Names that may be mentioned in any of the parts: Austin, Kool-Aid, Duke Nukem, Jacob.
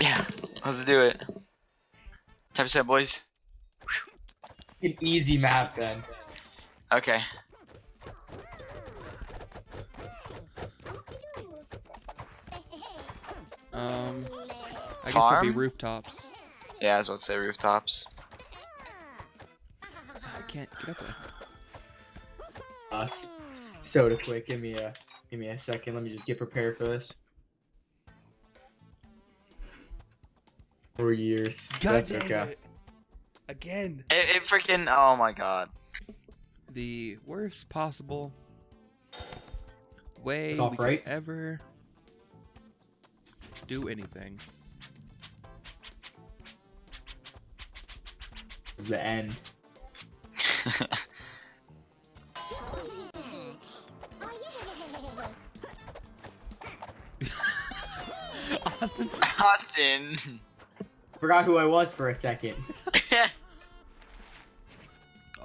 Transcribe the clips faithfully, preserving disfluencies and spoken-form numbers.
Yeah, let's do it. Type set, boys. An easy map, then. Okay. Um, I guess it'll be rooftops. Yeah, I was about to say rooftops. I can't get up there. Uh, soda quick, give me a, give me a second. Let me just get prepared for this. Four years. God That's damn okay. it. Again. It, it freaking. Oh my god. The worst possible way we could right. ever do anything. This is the end. Austin. Austin. Forgot who I was for a second.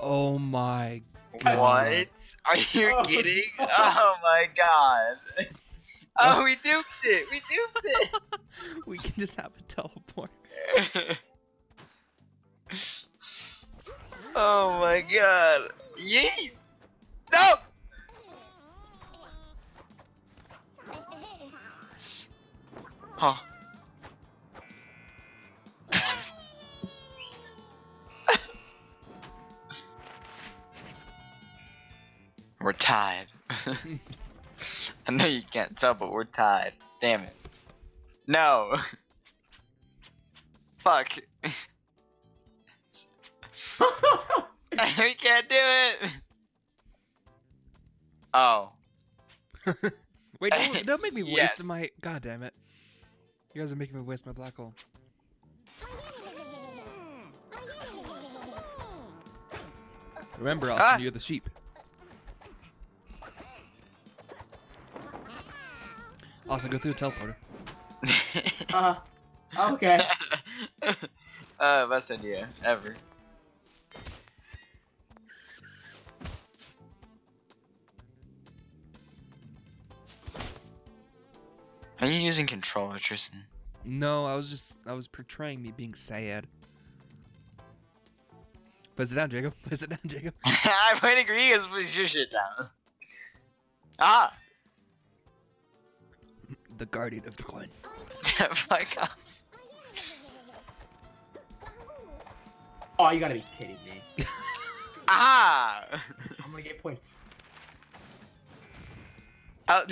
Oh my god. What? Are you oh, kidding? God. Oh my god. Oh, we duped it. We duped it. We can just have a teleport. Oh my god. Yeet. No. Huh. We're tied. I know you can't tell, but we're tied. Damn it. No. Fuck. We can't do it. Oh. Wait, don't, don't make me waste yes. my. God damn it. You guys are making me waste my black hole. Remember, Austin, ah. you're the sheep. Also, go through a teleporter. uh, okay. uh, best idea ever. Are you using controller, Tristan? No, I was just, I was portraying me being sad. Place it down, Jacob. Place it down, Jacob. I would agree, you guys place your shit down. Ah! The guardian of the coin. Oh my god. Oh, you gotta be kidding me. Ah! I'm gonna get points. Oh,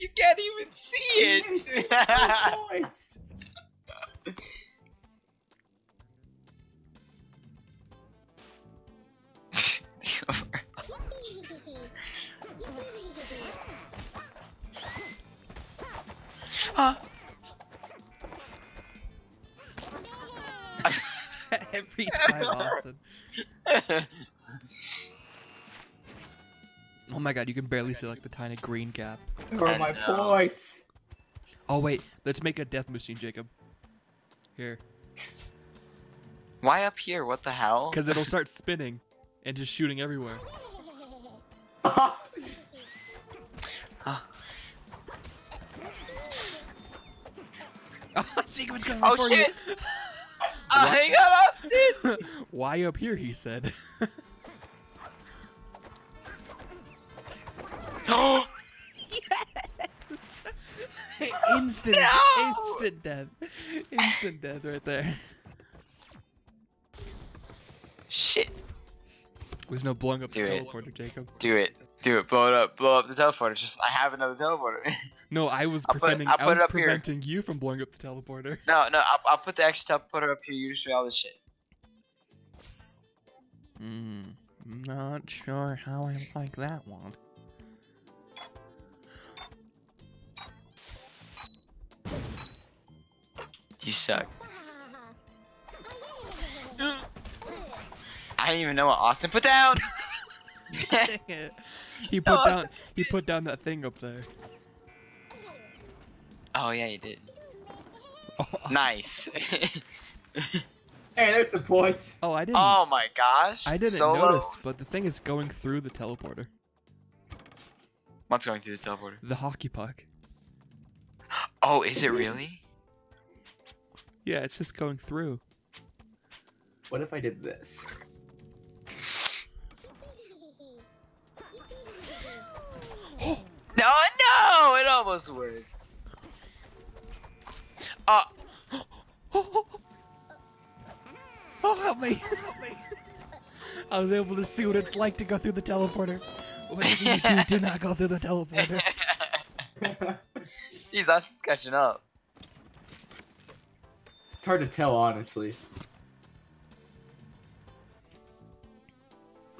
you can't even see it! Even see points. Huh? Every time, Austin. Oh my god, you can barely see like the tiny green gap. Where are my points? Oh wait, let's make a death machine, Jacob. Here. Why up here? What the hell? Because it'll start spinning and just shooting everywhere. Jacob's going oh shit! You. Oh, hang on, Austin! Why up here, he said. Oh! Yes! Instant, no! instant death. Instant death right there. Shit. There's no blowing up Do the it. teleporter, Jacob. Do it. Do it. Blow it up. Blow up the teleporter. Just, I have another teleporter. No, I was I'll preventing, put, I was preventing you from blowing up the teleporter. No, no, I'll, I'll put the extra teleporter up here. You just do all this shit. Hmm. Not sure how I like that one. You suck. I didn't even know what Austin put down. Dang it. He put no, down. He put down that thing up there. Oh yeah, you did. Oh, nice. Hey, there's some points. Oh, I didn't. Oh my gosh. I didn't Solo. notice, but the thing is going through the teleporter. What's going through the teleporter? The hockey puck. Oh, is it really? Yeah, it's just going through. What if I did this? No, no! It almost worked. Uh. Oh, help me! Help me! I was able to see what it's like to go through the teleporter. Whatever you do, do not go through the teleporter. Jeez, Austin's catching up. It's hard to tell, honestly.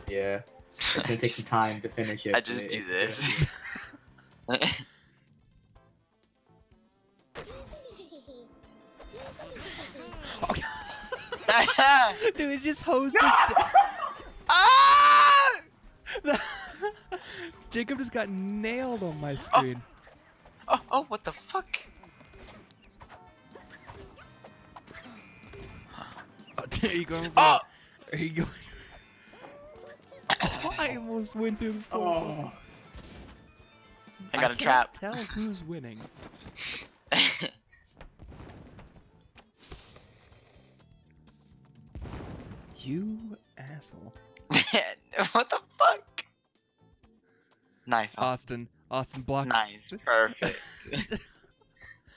Yeah. It's gonna take some time to finish it. I just do this. Dude, it just hosed no! us. Ah! Jacob just got nailed on my screen. Oh, oh, oh what the fuck? Oh, there you go. Oh! Are you going? Oh, I almost went through the floor. Oh. I got a I trap. Can't tell who's winning. You asshole. Man, what the fuck? Nice, Austin. Austin, Austin block. Nice, perfect.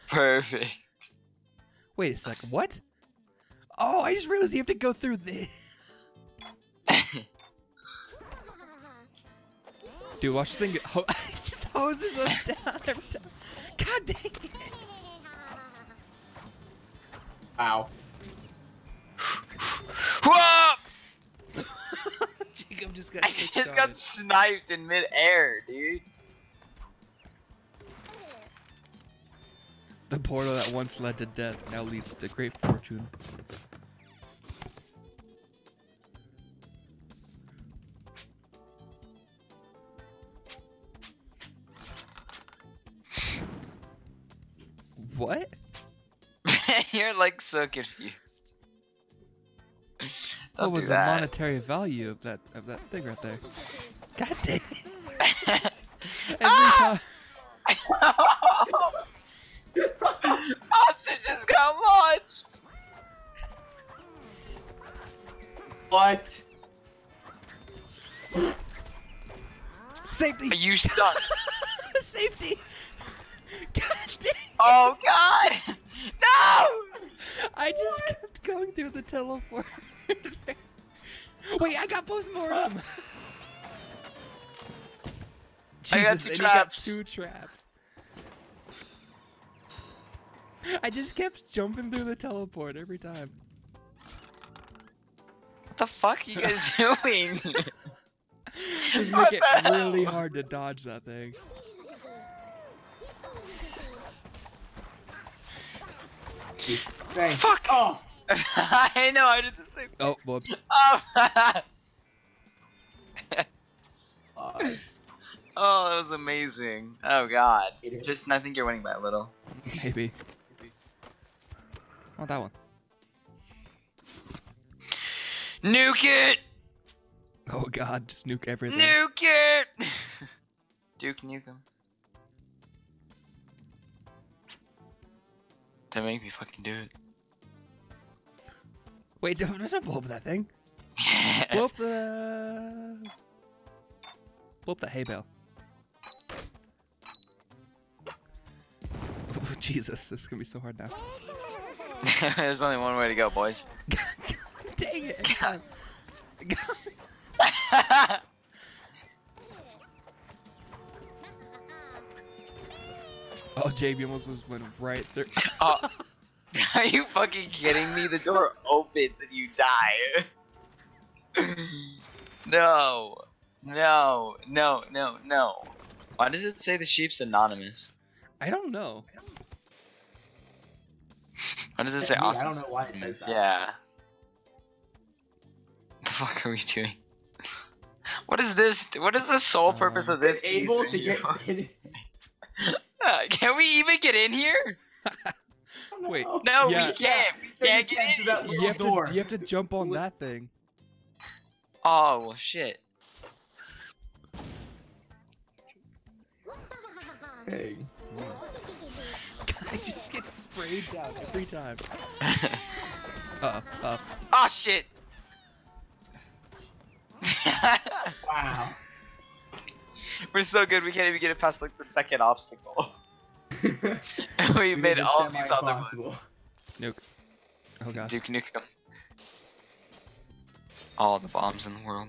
Perfect. Wait a second, what? Oh, I just realized you have to go through this. Dude, watch this thing get ho it just hoses us down every time. God dang it. Ow. Whoa! Jacob just got I just on. got sniped in midair, dude. The portal that once led to death now leads to great fortune. What? You're like so confused. What was the monetary value of that of that thing right there? God dang it! Ah! Austin just got launched. What? Safety. Are you stuck? Safety. God dang. Oh God! No! I just what? kept going through the teleport. Wait, I got postmortem. I got two and traps. You got two traps. I just kept jumping through the teleport every time. What the fuck are you guys doing? Just make it really hard to dodge that thing. Fuck off! I know, I did the same thing. Oh, whoops. Oh, oh, that was amazing. Oh, God. Just, I think you're winning by a little. Maybe. Maybe. Oh, that one. Nuke it! Oh, God. Just nuke everything. Nuke it! Duke nuke him. That made me fucking do it. Wait, don't, don't blow up that thing. Blow up the... Blow up the hay bale. Oh, Jesus, this is gonna be so hard now. There's only one way to go, boys. God, God, dang it. God. God. Oh, J B almost was went right through. Oh, are you fucking kidding me? The door opens and you die. No, no, no, no, no. Why does it say the sheep's anonymous? I don't know. Why does it say Austin? I don't know why it says that. Yeah. The fuck are we doing? What is this? What is the sole purpose um, of this? Able to get. Can we even get in here? Wait. No, yeah. we can't. We can't get in. Through that little you, have door. To, you have to jump on that thing. Oh, well, shit. Hey. I just get Braid down every time. Uh-oh, uh-oh. Oh shit! Wow. We're so good we can't even get it past like the second obstacle. And we, we made all these other ones. Nuke. Oh god. Duke Nukem. All the bombs in the world.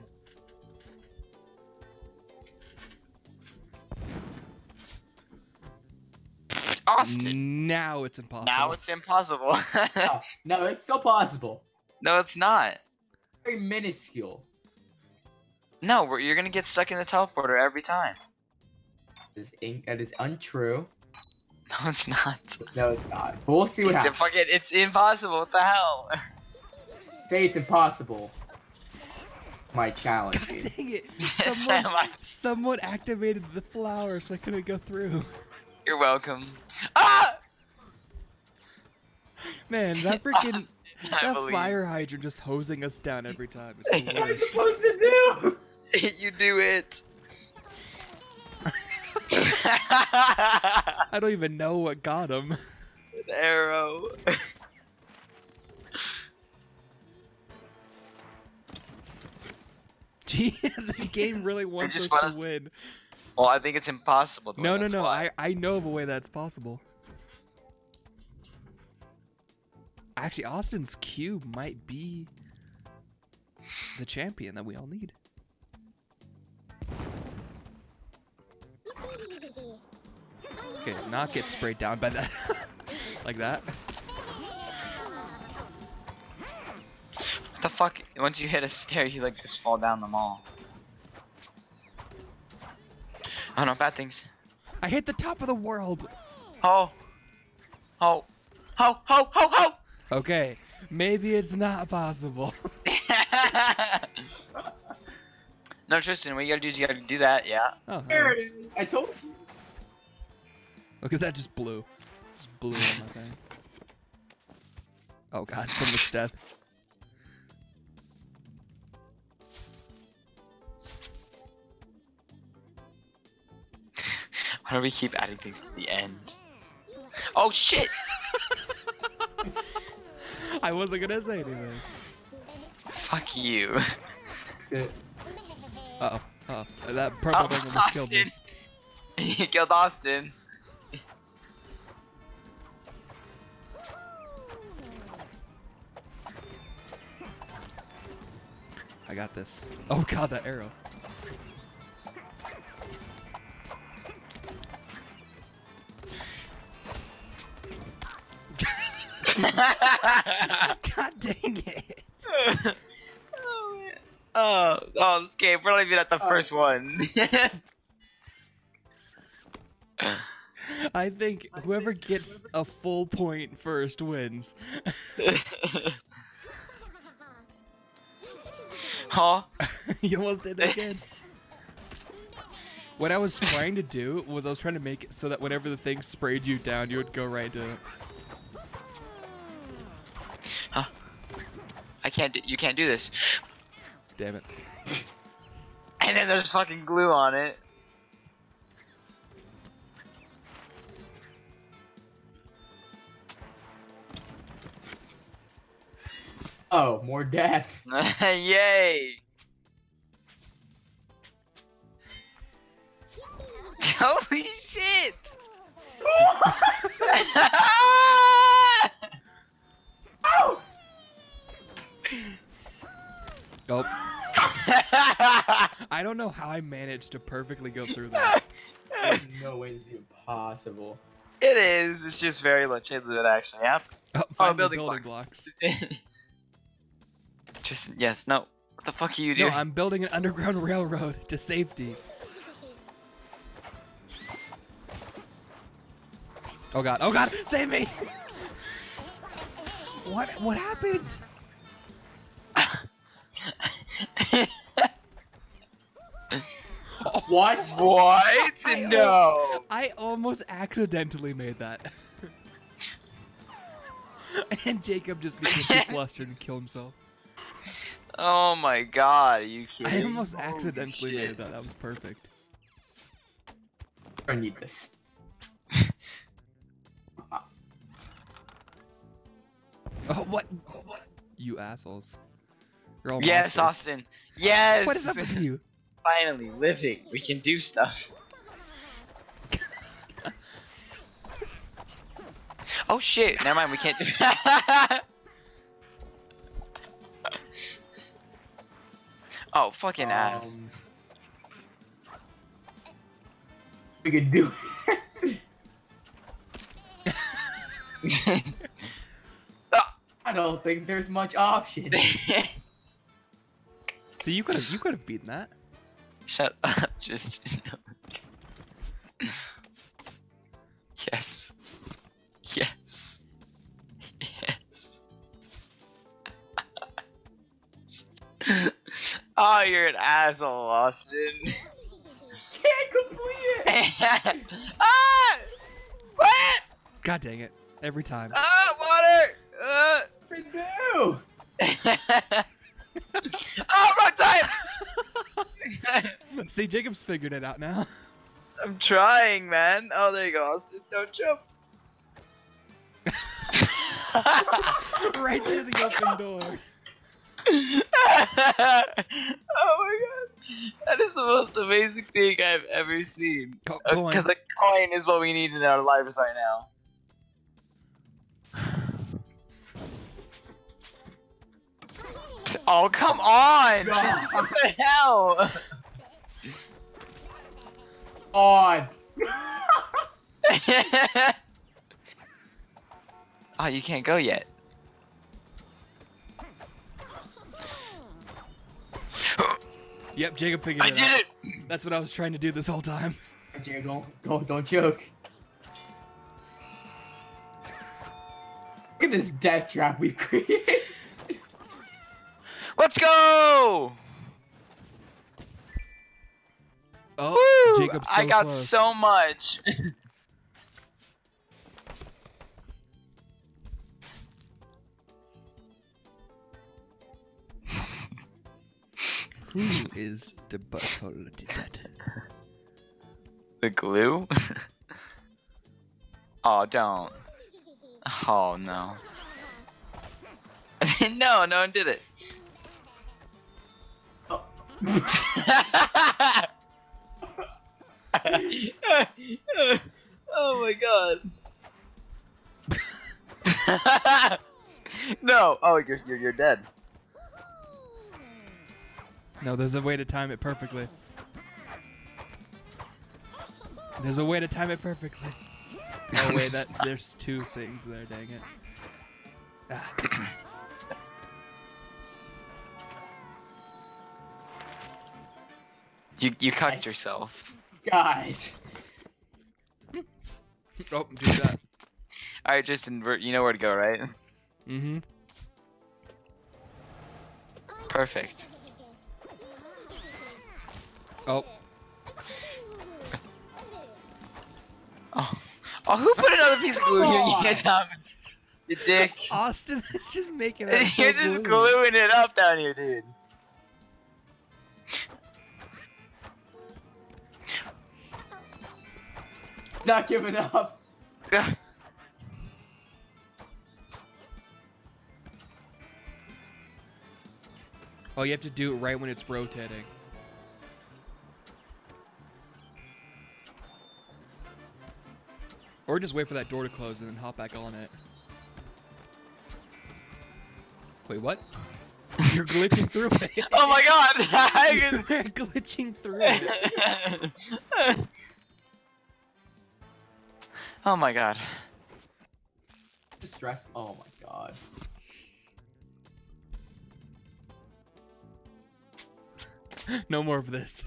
Austin. Now it's impossible. Now it's impossible. No, no, it's still possible. No, it's not. Very minuscule. No, we're, you're gonna get stuck in the teleporter every time. That is, in, that is untrue. No, it's not. No, it's not. But we'll see what it's happens. Fucking, it's impossible. What the hell? Say it's impossible. My challenge. God dang it! Someone, someone activated the flower, so I couldn't go through. You're welcome. Ah! Man, that freaking that believe. fire hydrant just hosing us down every time. It's what am I supposed to do? You do it. I don't even know what got him. An arrow. Gee, the game really wants us to, us to win. Well, I think it's impossible. No, no, no. Why. I I know of a way that's possible. Actually, Austin's cube might be the champion that we all need. Okay, not get sprayed down by that. Like that. What the fuck? Once you hit a stair, you like just fall down them all. Oh no, bad things. I hit the top of the world. Oh. Oh. Ho, ho, ho, ho! Okay, maybe it's not possible. No, Tristan, what you gotta do is you gotta do that, yeah. Oh, there it is. I told you. Look at that, just blew. Just blew on my thing. Oh god, so much death. Why do we keep adding things to the end? Oh shit! I wasn't gonna say anything. Fuck you. Uh oh. Uh oh. That purple thing almost killed me. You killed Austin. I got this. Oh god, that arrow. God dang it! Oh, man. Oh, oh, this game, we're not even at the oh. first one. I think whoever gets a full point first wins. Huh? You almost did that again. What I was trying to do was I was trying to make it so that whenever the thing sprayed you down, you would go right to it. I can't do, you can't do this. Damn it. And then there's fucking glue on it. Oh, more death. Yay. Holy shit. Oh! Oh. I don't know how I managed to perfectly go through that. There's no way this is impossible. It is. It's just very low chance of it actually happening. Oh, oh, building, building blocks. blocks. Just yes, no. What the fuck are you doing? No, I'm building an underground railroad to safety. Oh god! Oh god! Save me! What? What happened? What? What? I no! I almost accidentally made that. And Jacob just became flustered and killed himself. Oh my god, are you kidding me? I almost Holy accidentally shit. made that. That was perfect. I need this. Oh, what? Oh, what? You assholes. You're all yes, monsters. Austin. Yes! What is up with you? Finally, living. We can do stuff. Oh shit, never mind, we can't do that. Oh, fucking um, ass. We can do it. I don't think there's much option. So you could have you could have beaten that. Shut up, just Yes. Yes. Yes. Oh, you're an asshole, Austin. Can't complete it. Ah! What? God dang it! Every time. Ah, water. Uh. What's it do? Oh, wrong time. See, Jacob's figured it out now. I'm trying, man. Oh, there you go, Austin. Don't jump. Right through the open door. Oh my god. That is the most amazing thing I've ever seen. Because a coin is what we need in our lives right now. Oh, come on! Just, what the hell? On. Oh, you can't go yet. Yep, Jacob figured it out. I did it! That's what I was trying to do this whole time. Jacob, don't, don't joke. Look at this death trap we've created. Let's go! Oh, woo! Jacob's so I got close. So much. Who is the butthole that? The glue? Oh, don't. Oh, no. No, no one did it. Oh. Oh my god. No. Oh, you're, you're, you're dead. No, there's a way to time it perfectly. There's a way to time it perfectly. No way that there's two things there, dang it. Ah. You you cucked nice. Yourself. Guys. Oh, do that. Alright, just invert. You know where to go, right? Mm-hmm. Perfect. Oh. Oh. Oh, who put another piece of glue here? Yeah, Tom. You dick. Austin is just making it. So you're just glue. gluing it up down here, dude. Not giving up. Oh, you have to do it right when it's rotating. Or just wait for that door to close and then hop back on it. Wait, what? You're glitching through it. Oh my god! You're glitching through it. Oh my god. Distress. Oh my god. No more of this.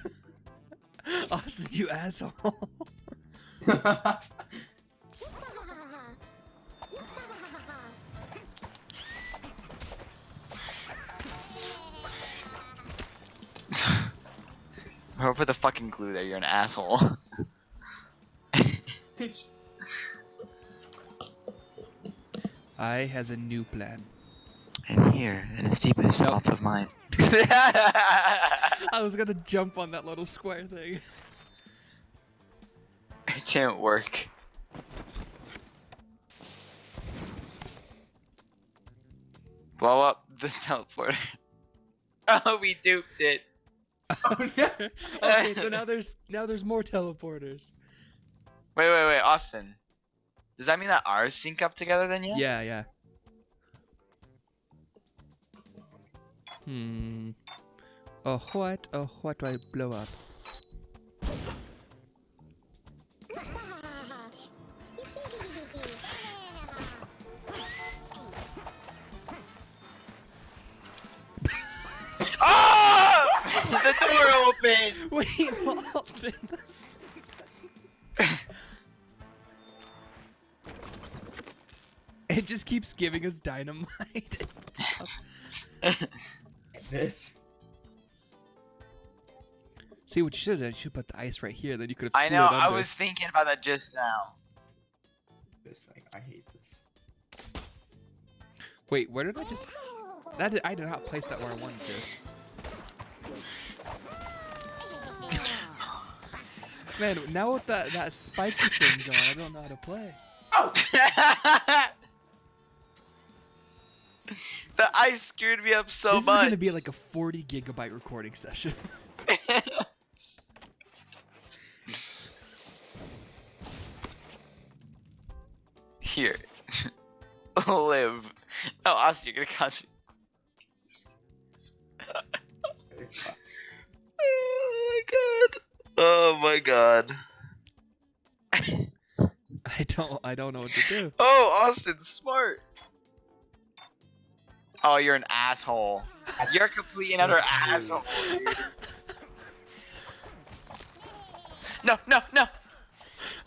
Austin, you asshole. Whoever put the fucking glue there, you're an asshole. I has a new plan. And here, in as deep as nope. thoughts of mine. I was gonna jump on that little square thing. It didn't work. Blow up the teleporter. Oh, we duped it. Oh, no. Okay, so now there's now there's more teleporters. Wait, wait, wait, Austin. Does that mean that ours sync up together then yet? Yeah, yeah. Hmm. Oh, what? Oh, what do I blow up? The door opened! We all did this. It just keeps giving us dynamite. This. See what you should have done? You should have put the ice right here, then you could have slid it under. I know, I was thinking about that just now. This thing, I hate this. Wait, where did I just. That did, I did not place that where I wanted to. Man, now with that, that spiky thing going, I don't know how to play. Oh! The ice screwed me up so much. This is going to be like a forty gigabyte recording session. Here. Live. Oh, Austin, you're going to catch it. Oh my god. Oh my god. I don't I don't know what to do. Oh, Austin's smart. Oh, you're an asshole. You're a complete and utter asshole, dude. No, no, no.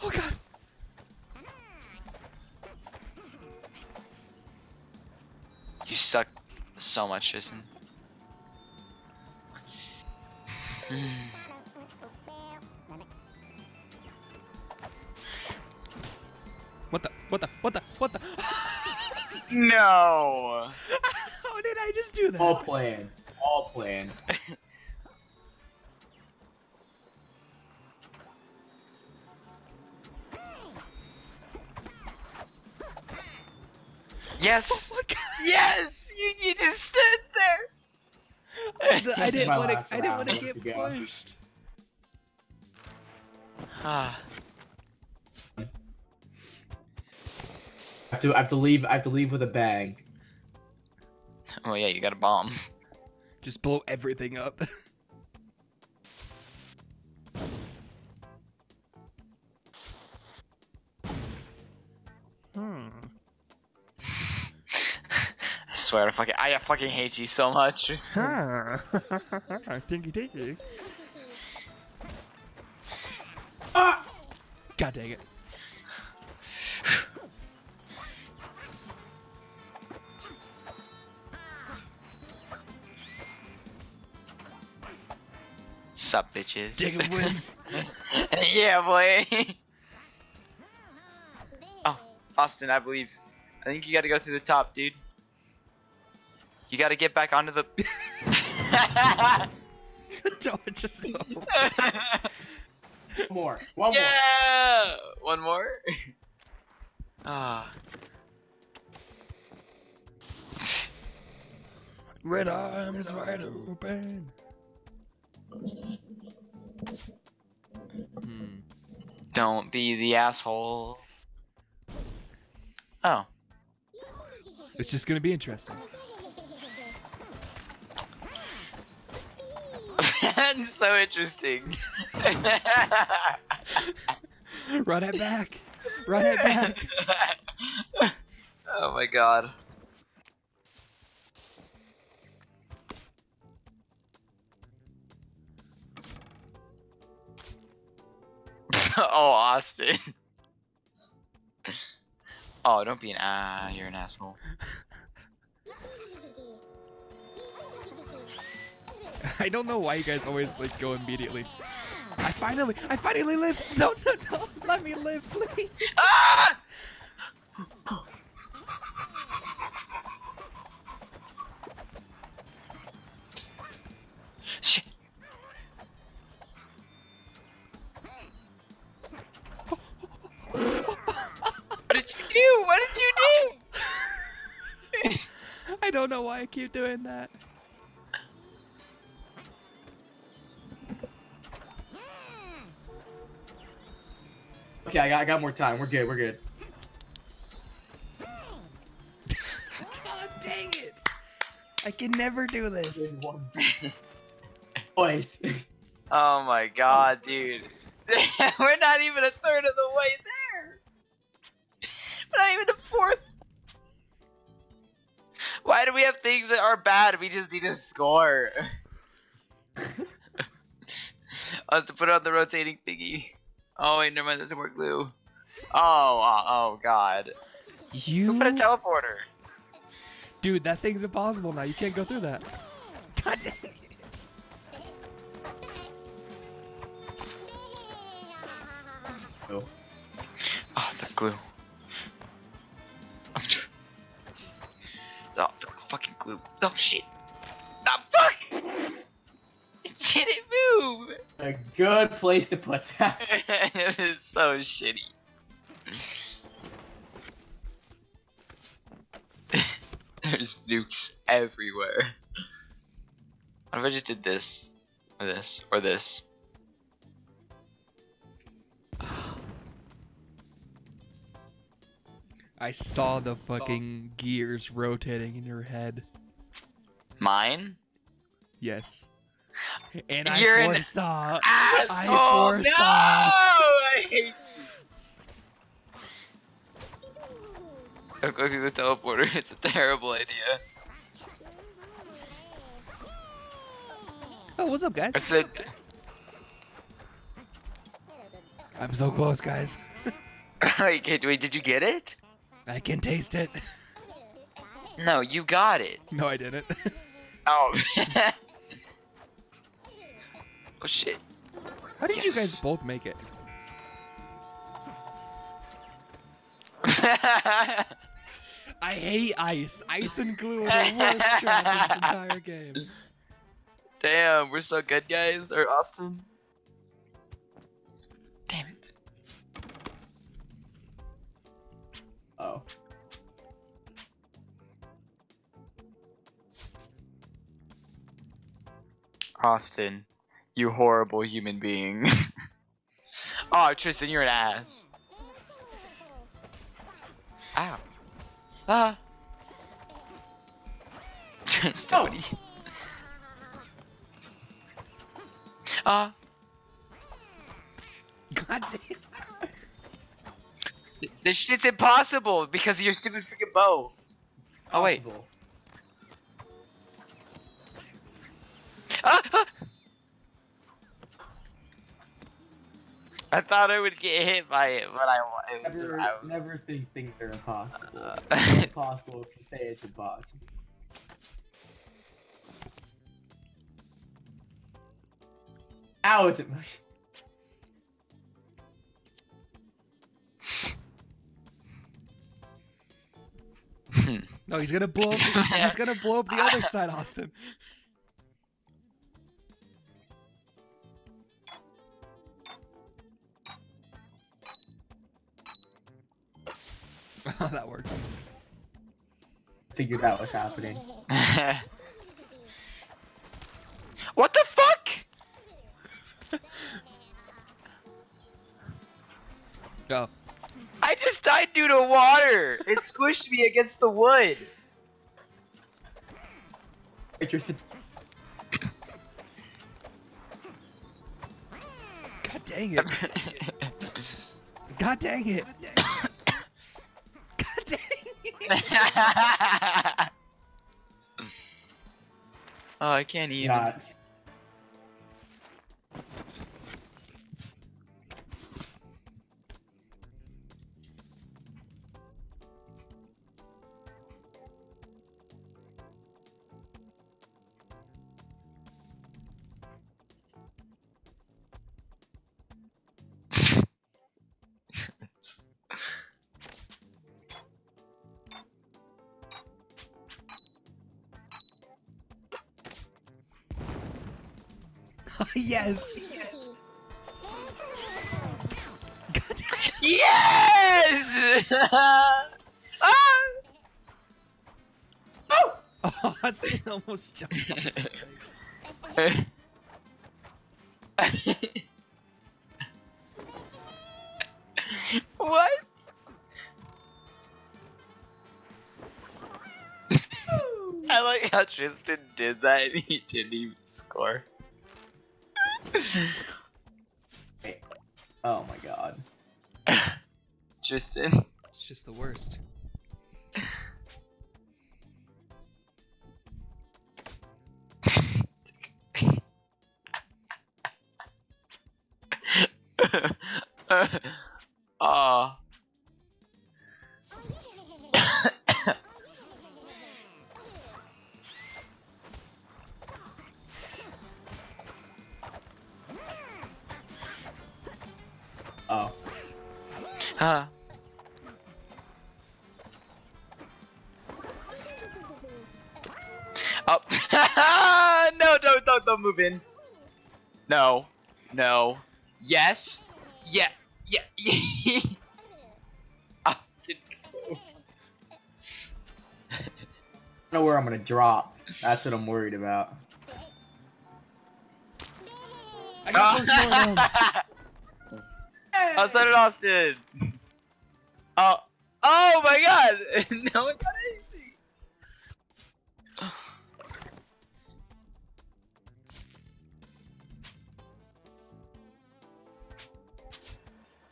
Oh god. You suck so much, Tristan. What the? What the? What the? What the? No! How did I just do that? All planned. All planned. Yes! Oh yes! You, you just stood there! This I didn't want to. I didn't want to get pushed. Ah. I have to I have to leave I have to leave with a bag. Oh yeah, you got a bomb. Just blow everything up. Hmm. I swear to fucking I fucking hate you so much. Tinky tinky. Ah! God dang it. Sup, bitches. Jacob wins. Yeah, boy. Oh, Austin, I believe. I think you gotta go through the top, dude. You gotta get back onto the. Don't just. One more. One yeah! more. One more. Ah. Red arms wide open. Hmm. Don't be the asshole. Oh. It's just gonna be interesting. That's so interesting. Run it back. Run it back. Oh my god. Oh, Austin. Oh, don't be an ah, you're an asshole. I don't know why you guys always like go immediately. I finally, I finally live. No, no, no, let me live, please. Ah! Shit. don't know why I keep doing that. Okay, I got, I got more time. We're good. We're good. God dang it! I can never do this. Boys. Oh my god, dude. We're not even a third of the way there. We're not even a fourth. Why do we have things that are bad? We just need to score. I have to put on the rotating thingy. Oh wait, never mind. There's more glue. Oh, oh, oh god. You Who put a teleporter? Dude, that thing's impossible now. You can't go through that. God dang it. Oh, oh the glue. Oh, the fucking glue. Oh shit. The fuck! It didn't move! A good place to put that. It is so shitty. There's nukes everywhere. What if I just did this? Or this? Or this? I saw the fucking gears rotating in your head. Mine? Yes. And You're I foresaw. I foresaw. No! I hate you. Go through the teleporter. It's a terrible idea. Oh, what's up, guys? It's a... I'm so close, guys. Wait, did you get it? I can taste it. No, you got it. No, I didn't. Oh. Oh shit. How did yes. you guys both make it? I hate ice. Ice and glue are the worst trap in this entire game. Damn, we're so good, guys. Or Austin. Damn it. Oh. Austin, you horrible human being. Oh, Tristan, you're an ass. Ow. Ah. Tristan, oh. What are you... Ah. God damn. This shit's impossible because of your stupid freaking bow. Oh wait. Ah, ah. I thought I would get hit by it, but I, it was, never, I was... never think things are impossible. Uh, it's impossible if you say it's impossible. Ow, it's impossible. No, he's gonna blow up. The, he's gonna blow up the other side, Austin. That worked. Figured out what's happening. What the fuck? Go. I just died due to water! It squished me against the wood! Hey, Tristan. God dang it. God dang it. God dang it. Oh, I can't even. God. Yes. God. Yes. Ah! Oh! Oh! Austin almost jumped us. What? I like how Tristan did that and he didn't even score. Oh my god. Tristan. It's just the worst. Ah. Oh. Huh. Oh. No, don't, don't, don't move in. No. No. Yes. Yeah. Yeah. Austin. I don't know where I'm gonna drop. That's what I'm worried about. I got oh. Outside of Austin. Oh. Oh my god. No one got anything.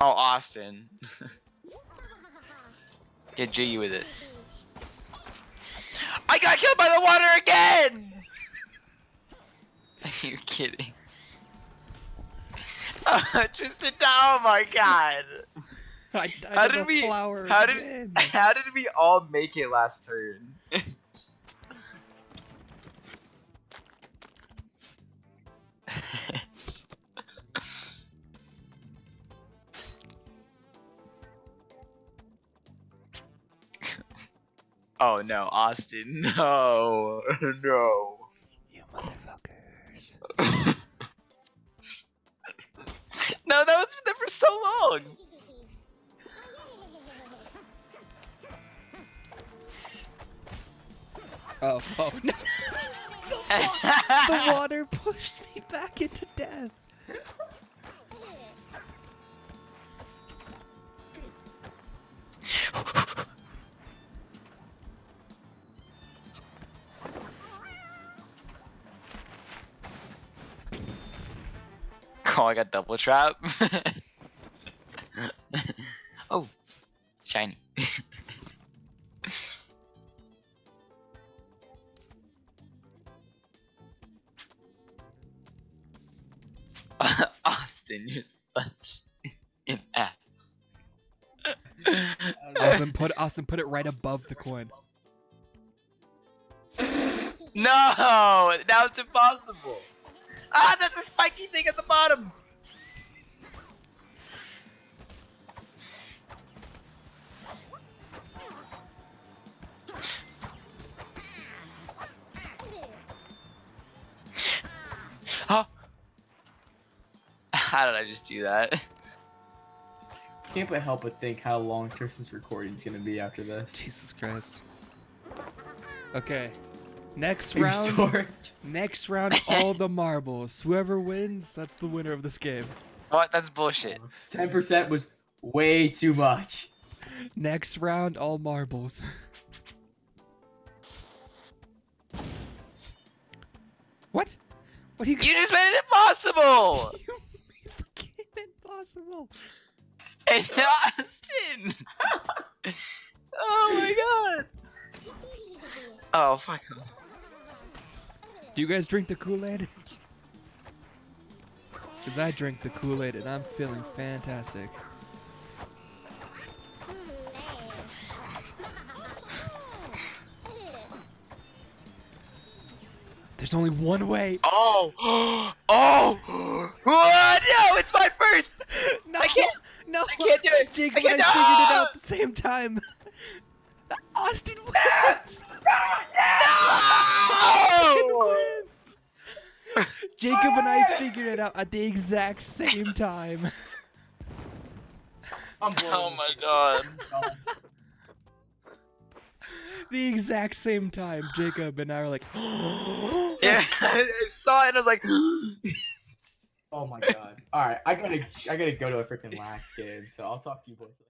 Oh, Austin. Get jiggy with it. I got killed by the water again! You're kidding. Oh, Tristan, oh my god. I died how did we, flower how did, again. How did we all make it last turn? Oh no, Austin, no, no. You motherfuckers. No, that was there for so long. Oh, oh no. the, water, the water pushed me back into death. Oh, I got double trap. Oh, shiny. Austin, you're such an ass. Austin, put Austin, put it right above the coin. No, now it's impossible. Ah, that's a spiky thing at the bottom! Huh? How did I just do that? I can't but help but think how long Tristan's recording's gonna be after this. Jesus Christ. Okay. Next round, next round, all the marbles. Whoever wins, that's the winner of this game. What? That's bullshit. ten percent was way too much. Next round, all marbles. What? What are you? You just made it impossible. You made the game impossible. Hey, Austin. Oh my god. Oh fuck. Do you guys drink the Kool-Aid? Cause I drink the Kool-Aid and I'm feeling fantastic. There's only one way. Oh, oh, oh, no! It's my first. No, I can't. No, I can't do it. Jacob I can't and I figured it out at the same time. Austin wins. Yes! No! No! Jacob and I figured it out at the exact same time. I'm oh my god. the exact same time, Jacob and I were like, yeah, I saw it and I was like, oh my god. All right, I gotta, I gotta go to a freaking lax game. So I'll talk to you boys later.